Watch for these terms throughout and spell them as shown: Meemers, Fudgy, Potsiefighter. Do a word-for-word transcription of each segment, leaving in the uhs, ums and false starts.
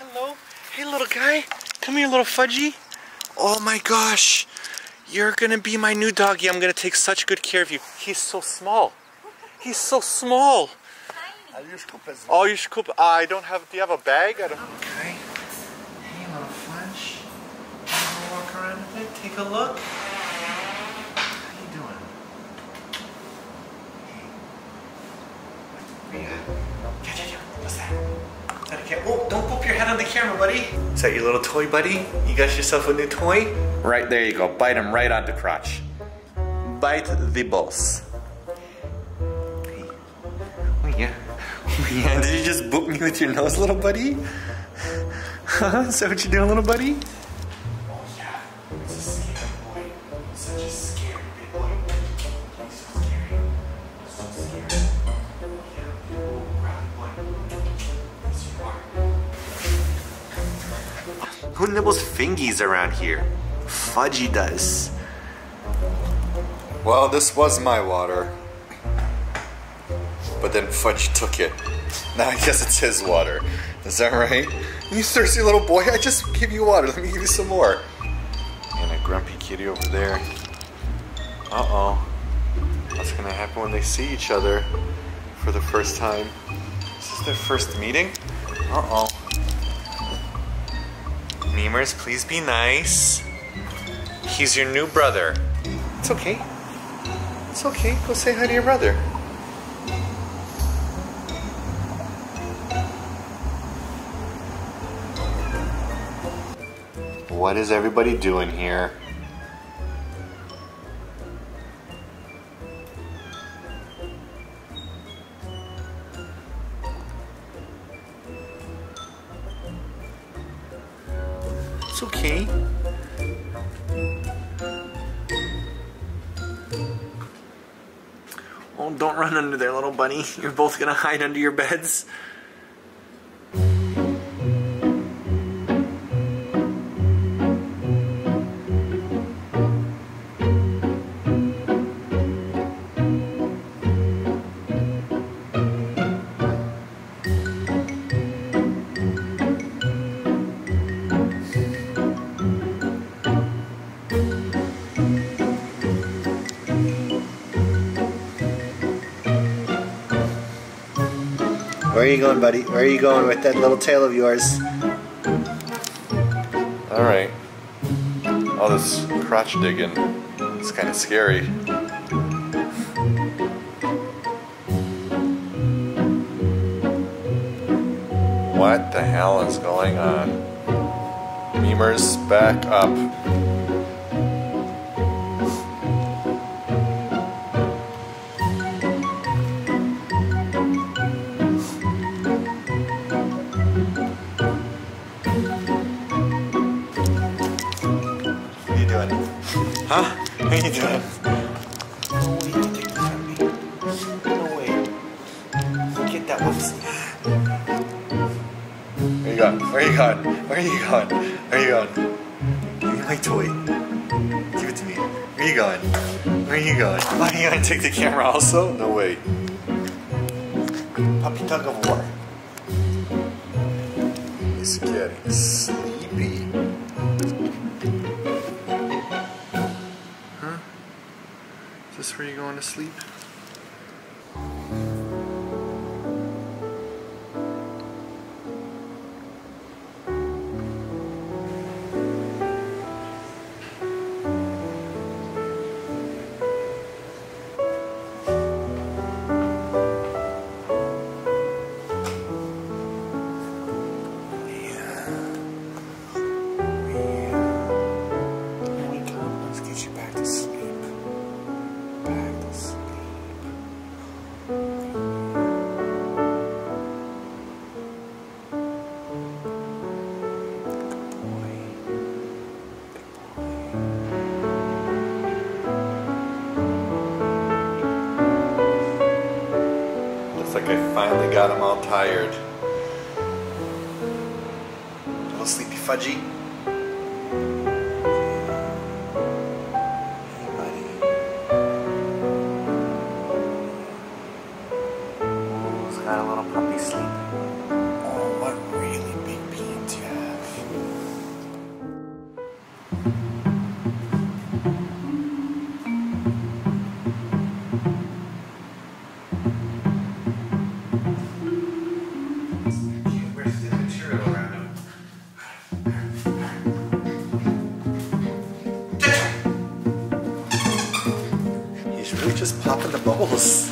Hello. Hey, little guy. Come here, little Fudgy. Oh my gosh. You're gonna be my new doggy. I'm gonna take such good care of you. He's so small. He's so small. Oh, you scoop. Uh, I don't have. Do you have a bag? I don't. Okay. Hey, little Fudge. Wanna walk around a bit? Take a look. How you doing? Hey. Yeah, yeah, yeah. What's that? Is that a cat? Oh, don't poop your head on the camera, buddy. Is that your little toy, buddy? You got yourself a new toy? Right there, you go. Bite him right on the crotch. Bite the balls. Hey. Oh yeah. Yeah, did you just boop me with your nose, little buddy? Huh? Is that what you doing, little buddy? Oh yeah, it's a scary boy. Such a scary big boy. He's so scary. He's so scary. Oh yeah, oh, round boy. Yes, you are. Who nibbles fingies around here? Fudgy does. Well, this was my water. But then Fudgy took it. Now I guess it's his water. Is that right? You thirsty little boy, I just gave you water. Let me give you some more. And a grumpy kitty over there. Uh-oh. What's gonna happen when they see each other for the first time? Is this their first meeting? Uh-oh. Meemers, please be nice. He's your new brother. It's okay. It's okay. Go say hi to your brother. What is everybody doing here? It's okay. Oh, don't run under there, little bunny. You're both gonna hide under your beds. Where are you going, buddy? Where are you going with that little tail of yours? Alright. All this crotch digging. It's kind of scary. What the hell is going on? Meemers, back up. Huh? What are you doing? No way you take this from me. No way. Get that, whoops. Where you going? Where you going? Where you going? Where you going? Give me my toy. Give it to me. Where you going? Where you going? Why are you going to take the camera also? No way. Puppy tug of war. He's getting sleepy. Is this where you're going to sleep? Looks like I finally got him all tired. Little sleepy Fudgy. Hey, buddy. Ooh, he's got a little puppy sleep. Oh, what really big pee into balls.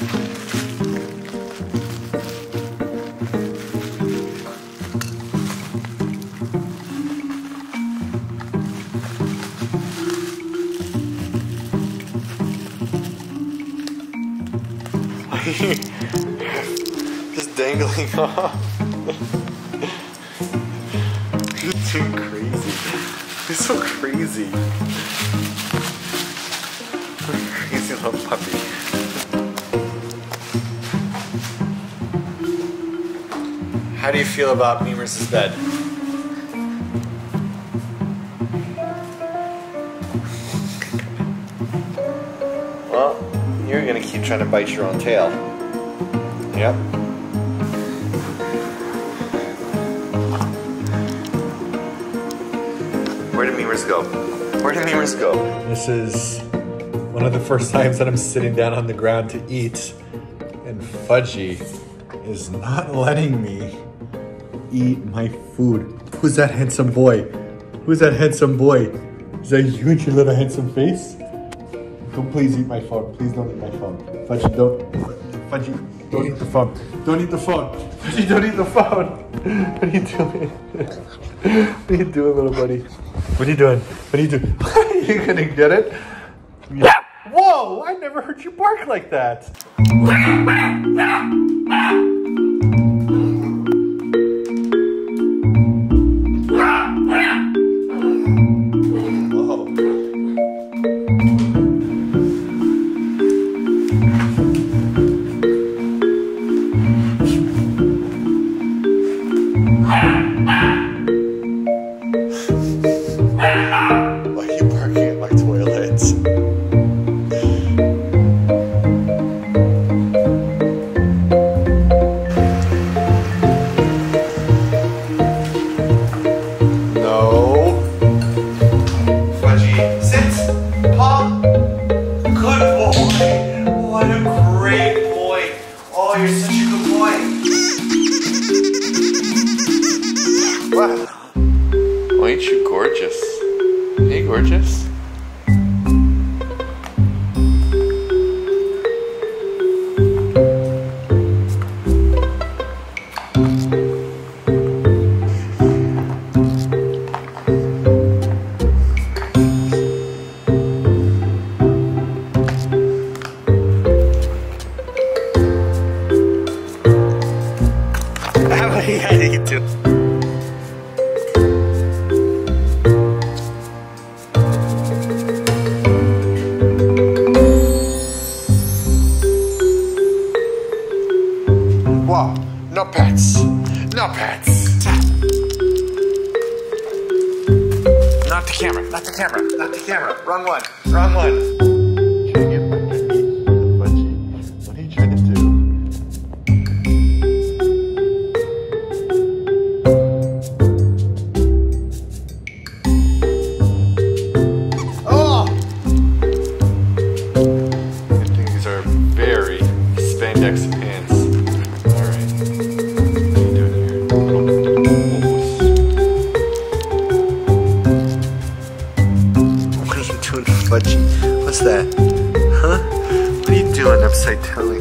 Just dangling off. You're too crazy. You're so crazy. You're a crazy little puppy. How do you feel about Meemers' bed? Well, you're gonna keep trying to bite your own tail. Yep. Where did Meemers go? Where did Meemers go? This is one of the first times that I'm sitting down on the ground to eat, and Fudgy is not letting me eat my food. Who's that handsome boy? Who's that handsome boy? Is that you with your little handsome face? Don't please eat my phone. Please don't eat my phone. Fudgy, don't. Fudgy, don't eat the phone. Don't eat the phone. Fudgy, don't eat the phone. What are you doing? What are you doing, little buddy? What are you doing? What are you doing? Are you gonna get it? Yeah. Whoa! I never heard you bark like that. Gorgeous. How do you do? No pets. No pets. Not the camera. Not the camera. Not the camera. Wrong one. Wrong one. Trying to get my piece of Fudgy. What are you trying to do? Oh! And things are very spandex pants. Fudgy. What's that? Huh? What are you doing upside down?